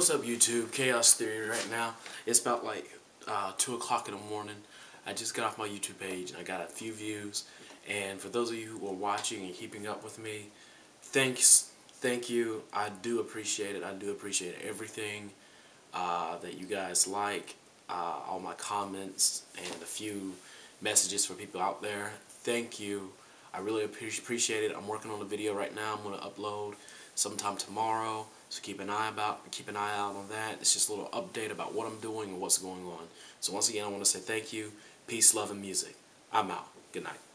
What's up, YouTube? Chaos Theory right now. It's about like 2 o'clock in the morning. I just got off my YouTube page and I got a few views. And for those of you who are watching and keeping up with me, thanks. Thank you. I do appreciate it. I do appreciate everything that you guys like, all my comments, and a few messages for people out there. Thank you. I really appreciate it. I'm working on a video right now. I'm going to upload sometime tomorrow. So keep an eye out on that. It's just a little update about what I'm doing and what's going on. So once again, I want to say thank you. Peace, love, and music. I'm out. Good night.